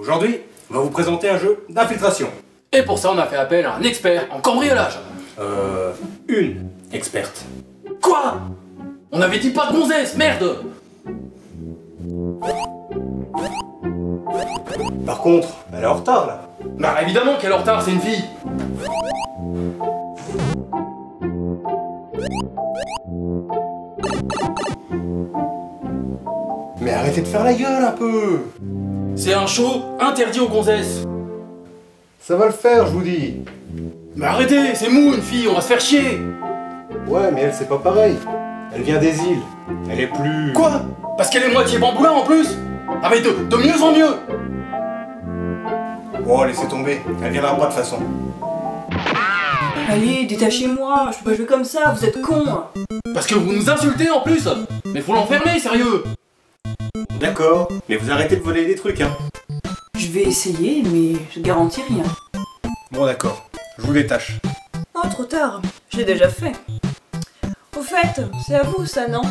Aujourd'hui, on va vous présenter un jeu d'infiltration. Et pour ça, on a fait appel à un expert en cambriolage. Une experte. Quoi? On avait dit pas de gonzesse, merde! Par contre, elle est en retard là. Bah évidemment qu'elle est en retard, c'est une fille. Mais arrêtez de faire la gueule un peu. C'est un show interdit aux gonzesses. Ça va le faire, je vous dis. Mais arrêtez, c'est mou une fille, on va se faire chier. Ouais, mais elle c'est pas pareil. Elle vient des îles. Elle est plus... Quoi? Parce qu'elle est moitié bamboula en plus. Ah mais de mieux en mieux. Oh, laissez tomber, elle viendra pas de façon. Allez, détachez-moi, je peux pas jouer comme ça, vous êtes cons. Parce que vous nous insultez en plus. Mais faut l'enfermer, sérieux. D'accord, mais vous arrêtez de voler des trucs, hein. Je vais essayer, mais je garantis rien. Bon d'accord, je vous détache. Oh, trop tard, j'ai déjà fait. Au fait, c'est à vous ça, non?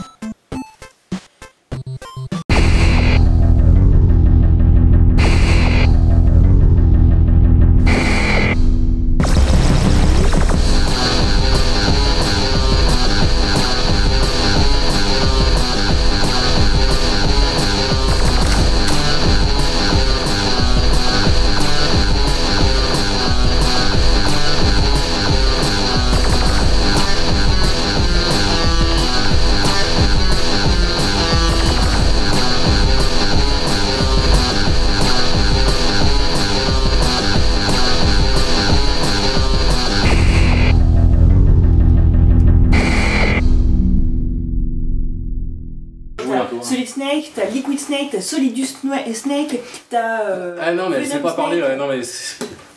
Solidus Snake, t'as Liquid Snake, t'as Solidus Snake, t'as... ah non mais elle sait pas parler, ouais, non mais... Tu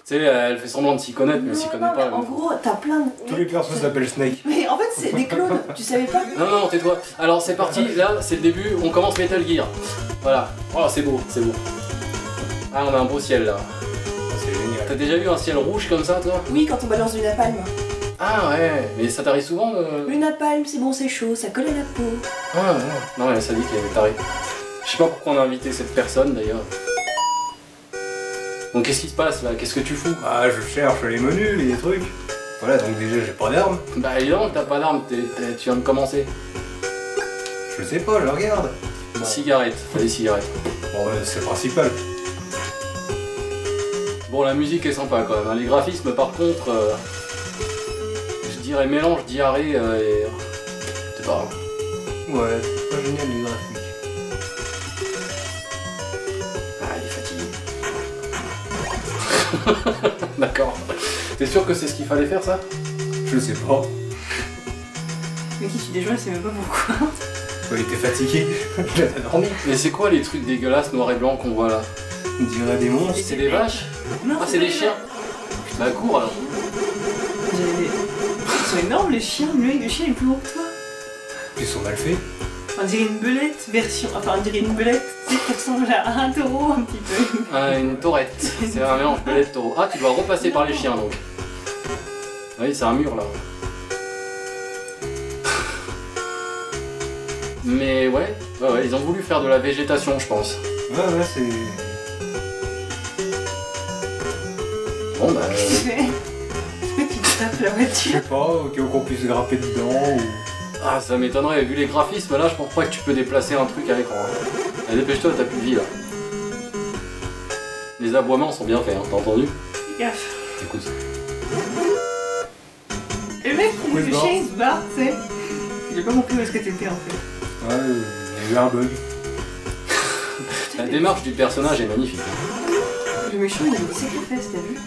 sais, elle fait semblant de s'y connaître, mais elle s'y connaît pas. En gros, t'as plein de... Tous les personnages s'appellent Snake. Mais en fait, c'est des clones, tu savais pas? Non, non, tais-toi. Alors c'est parti, là, c'est le début, on commence Metal Gear. Voilà. Oh, c'est beau, c'est beau. Ah, on a un beau ciel, là. C'est génial. T'as déjà vu un ciel rouge comme ça, toi? Oui, quand on balance du napalm. Ah ouais, mais ça t'arrive souvent de... Le napalm, c'est bon, c'est chaud, ça colle à la peau. Ah non, non, mais ça dit qu'elle est tarée. Je sais pas pourquoi on a invité cette personne d'ailleurs. Donc qu'est-ce qui se passe là? Qu'est-ce que tu fous? Ah, je cherche les menus, les trucs. Voilà, donc déjà j'ai pas d'armes. Bah évidemment que t'as pas d'armes, tu viens de commencer. Je sais pas, je regarde. Bon. Cigarette, t'as des cigarettes. Bon, c'est le principal. Bon, la musique est sympa quand même. Les graphismes par contre... Et mélange diarrhée et... C'est pas... Ouais, c'est pas génial les graphiques. Ah, il est fatigué. D'accord. T'es sûr que c'est ce qu'il fallait faire, ça? Je sais pas. Mais qui suis déjà, je sais même pas pourquoi. Ouais, il était fatigué. Il a dormi. Mais c'est quoi les trucs dégueulasses noir et blanc qu'on voit là? On dirait des monstres. C'est des vaches? Non, ah, c'est des chiens. Bah, cours alors. C'est énorme les chiens, le mec de chien est plus gros que toi. Ils sont mal faits. On dirait une belette version. Enfin, on dirait une belette, tu sais, qui ressemble à un taureau un petit peu. Ah, une taurette. C'est un mélange belette-taureau. Ah, tu dois repasser par les chiens donc. Oui, c'est un mur là. Mais ouais, ouais, ils ont voulu faire de la végétation, je pense. Ouais, c'est. Bon bah. La voiture. Je sais pas, qu'on puisse grimper dedans ou... Ah, ça m'étonnerait, vu les graphismes là, je pense pas que tu peux déplacer un truc à l'écran. Hein. Dépêche-toi, t'as plus de vie là. Les aboiements sont bien faits, hein, t'as entendu? Fais gaffe. Écoute. Et le mec, il fait chien, il se barre, tu sais. J'ai pas compris où est-ce que t'étais en fait. Ouais, il y a eu un bug. La démarche du personnage est magnifique. Le méchant, il a des sacrifices, t'as vu?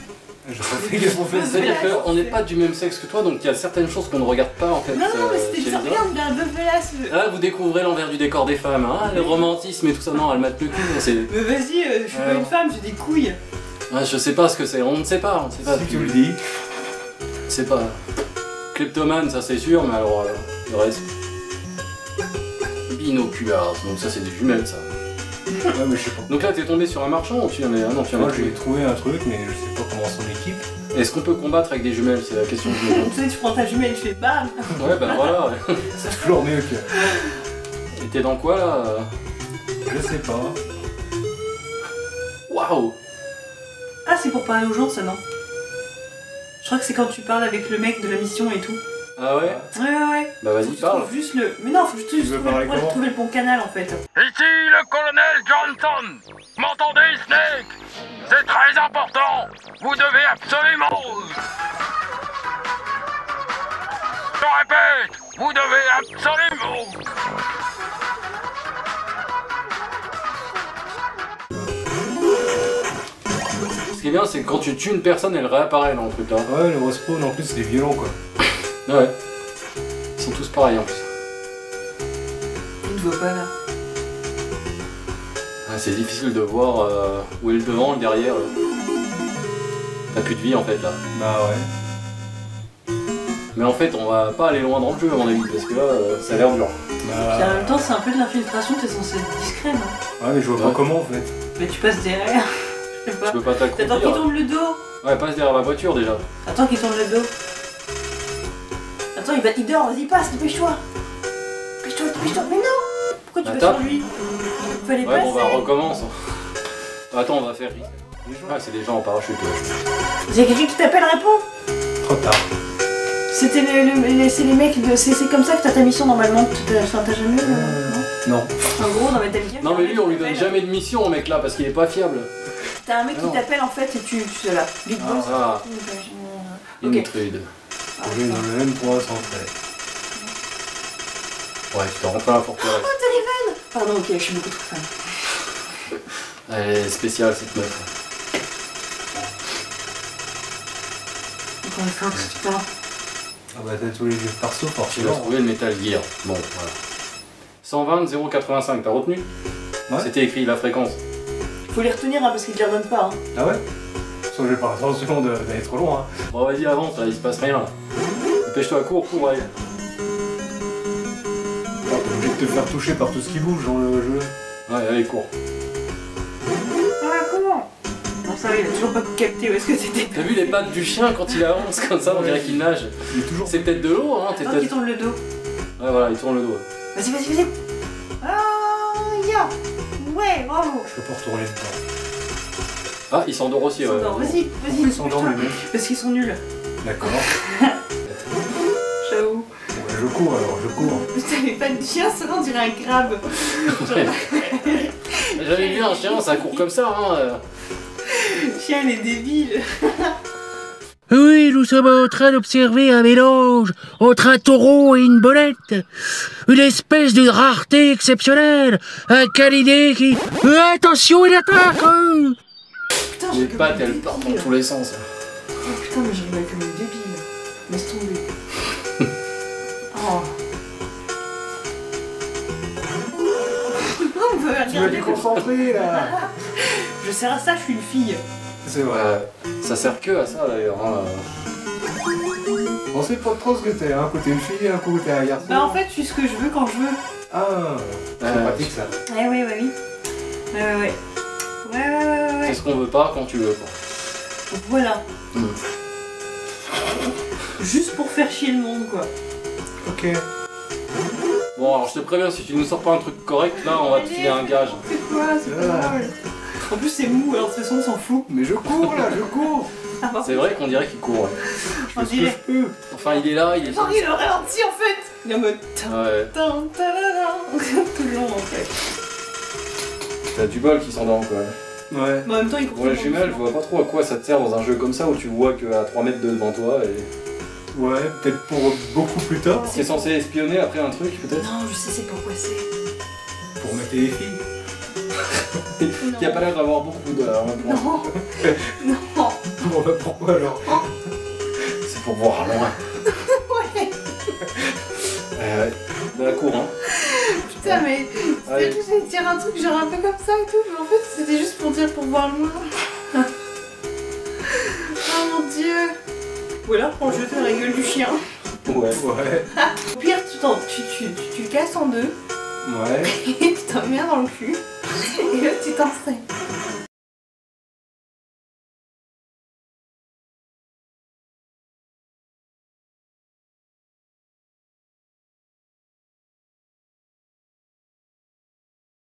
C'est-à-dire qu'on n'est pas du même sexe que toi, donc il y a certaines choses qu'on ne regarde pas en fait. Non, non, mais c'était bizarre, regarde, un beubelasse. Ah, vous découvrez l'envers du décor des femmes, hein, le romantisme et tout ça. Non, elle mate le cul. Mais vas-y, je suis pas une femme, j'ai des couilles. Ah, je sais pas ce que c'est, on ne sait pas, on ne sait pas. Si tu le dis. C'est pas. Kleptomane, ça c'est sûr, mais alors le reste. Binoculars, donc ça c'est des jumelles ça. Ouais, mais je sais pas. Donc là, t'es tombé sur un marchand ou tu en es... Ah non, tu en... Moi, j'ai trouvé un truc, mais je sais pas comment son équipe. Est-ce qu'on peut combattre avec des jumelles? C'est la question que je me pose. Tu sais, tu prends ta jumelle et tu fais bam. Ouais, bah voilà. C'est toujours mieux que... Et t'es dans quoi là? Je sais pas. Waouh, Waouh! Ah, c'est pour parler aux gens, ça, non? Je crois que c'est quand tu parles avec le mec de la mission et tout. Ah ouais? Ouais. Bah vas-y, parle. Faut juste le... Mais non, faut juste trouver le bon canal, en fait. Ici le colonel Johnson! M'entendez, Snake? C'est très important! Vous devez absolument... Je répète! Vous devez absolument... Ce qui est bien, c'est que quand tu tues une personne, elle réapparaît dans le truc là. Ouais, le respawn en plus, c'est violent quoi. Ouais. Ils sont tous pareils en plus. On ne voit pas là. Ah, c'est difficile de voir où est le devant, le derrière. T'as plus de vie en fait là. Bah ouais. Mais en fait, on va pas aller loin dans le jeu à mon avis, parce que là, ça a l'air dur. Bah... Et en même temps, c'est un peu de l'infiltration, t'es censé être discret non? Ouais, mais je vois pas comment en fait. Mais tu passes derrière. Tu peux pas t'accroupir. T'attends qu'il tourne le dos. Ouais, passe derrière la voiture déjà. Attends qu'il tourne le dos. Attends, il va te dire, vas-y passe, dépêche-toi. Dépêche-toi, dépêche-toi. Mais non! Pourquoi tu passes sur lui? Fallait passer. Ouais, bon, bah recommence. Attends, on va faire. Ah, c'est des gens en parachute. Il y a quelqu'un qui t'appelle, réponds. Trop tard. C'était les mecs de... C'est comme ça que t'as ta mission normalement. Enfin, t'as jamais eu... Non. En gros, dans Metal Gear. Non, mais lui, on lui donne jamais de mission, mec, là, parce qu'il est pas fiable. T'as un mec qui t'appelle en fait et tu là. Big Boss. Ah, une trude. On est dans le même point sans fait. Ouais, tu t'en rends pas la forteresse. Oh, t'as les vannes! Pardon, ok, je suis beaucoup trop fan. Elle est spéciale cette meuf. Donc on est fort, putain. Ah bah t'as tous les jeux perso, forcément. Tu vas trouver le Metal Gear. Bon, voilà. 120 085, t'as retenu? Ouais. C'était écrit la fréquence. Faut les retenir hein, parce qu'ils te les redonnent pas. Hein. Ah ouais? Sauf que j'ai pas l'intention d'aller trop loin. Hein. Bon vas-y avance là, il se passe rien là. Dépêche-toi, cours, allez. T'es obligé de te faire toucher par tout ce qui bouge dans le jeu. Ouais, allez, cours. Ah comment? Non ça il a toujours pas capté où est-ce que c'était. T'as vu les pattes du chien quand il avance comme ça, on dirait qu'il nage. C'est peut-être de l'eau hein. Attends qu'il tourne le dos. Ouais voilà, il tourne le dos. Vas-y, vas-y, vas-y. Ah ya. Ouais, bravo! Je peux pas retourner dedans. Ah, ils s'endorment aussi, ouais. Vas-y. Ils s'endorment, les mecs. Parce qu'ils sont nuls. D'accord. J'avoue. Ouais, je cours alors, je cours. Putain, les pattes du chien, ça on dirait un crabe. Ouais. J'avais vu un chien, ça court comme ça, hein. Le chien, il est débile. Oui, nous sommes en train d'observer un mélange entre un taureau et une belette. Une espèce de rareté exceptionnelle. Un canidé qui... attention, il attaque putain, les pattes, elles partent dans tous les sens. Oh putain, mais je rigole comme une débile. Laisse tomber. Oh. On veut regarder. Tu vas te concentrer, là. Je sers à ça, je suis une fille. C'est vrai, ça sert que à ça d'ailleurs. Hein. On sait pas trop ce que t'es, un coup t'es une fille, un coup t'es un garçon. Bah en fait, je suis ce que je veux quand je veux. Ah, c'est pratique ça. Eh oui, oui. Ouais. C'est ce qu'on veut pas quand tu veux quoi. Voilà. Juste pour faire chier le monde quoi. Ok. Bon alors je te préviens, si tu nous sors pas un truc correct, là on va te filer un gage. C'est quoi, c'est pas mal. En plus c'est mou, alors de toute façon on s'en fout. Mais je cours là, je cours. C'est vrai qu'on dirait qu'il court. On dirait. Enfin il est là, il est là. Il est ralenti en fait. Il est en mode tout le long en fait. T'as du bol qui s'endort quoi. Ouais. Mais en même temps il court. Pour la jumelle, je vois pas trop à quoi ça te sert dans un jeu comme ça où tu vois qu'à 3 mètres de devant toi et... Ouais, peut-être pour beaucoup plus tard. C'est censé espionner après un truc peut-être. Non, je sais c'est pourquoi c'est. Pour mater les filles. Qui a pas l'air d'avoir beaucoup de... Non. Bon bah pourquoi alors? C'est pour voir loin. Ouais. Dans la cour hein. Putain mais... C'était que j'allais dire un truc genre un peu comme ça et tout, mais en fait c'était juste pour dire pour voir loin. Oh mon dieu. Ou alors pour jeter dans la gueule du chien. Ouais. Au pire tu le casses en deux. Ouais. Et tu t'en mets un dans le cul. Et là tu t'enseignes.